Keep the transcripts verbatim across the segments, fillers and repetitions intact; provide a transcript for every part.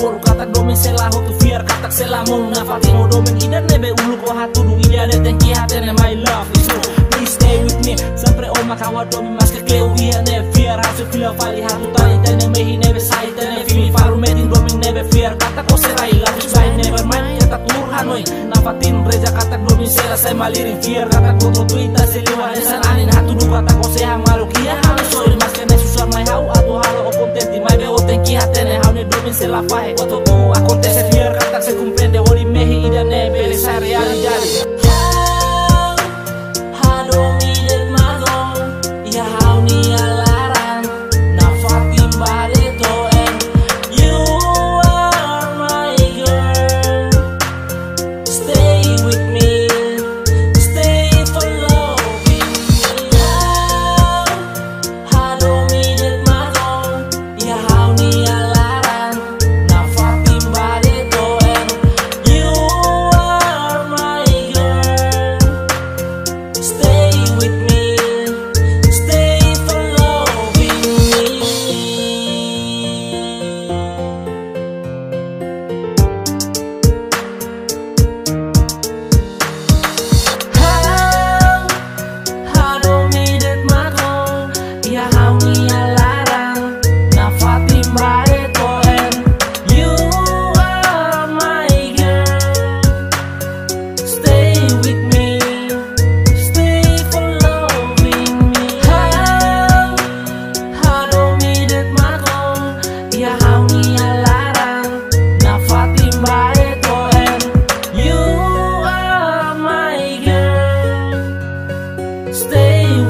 Por katak domen sela hotu fiar katak sela mon na fatino domen idan nebe ulu ko hatu du idan eten ki hatene my love please stay with me sempre oma kawa domen mas ke kleu ian ne fiar hasu fila fali hatu tali tene mehi nebe sai tene fimi faru medin domen nebe fiar katak ko sela I love you I never mind katak tur hanoi na fatin reja katak domen sela sai malirin fiar katak ko tuita seliwa esan anin hatu du katak ko seha malukia halo soil mas ke nesusar my how atu halo o contenti my beo tenki hatene se la faje cuando todo acontece fier cantar se comprende hoy meji y de neve esa realidad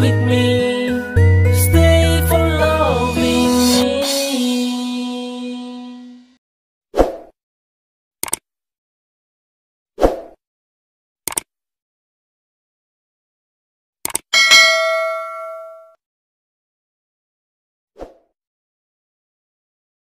with me.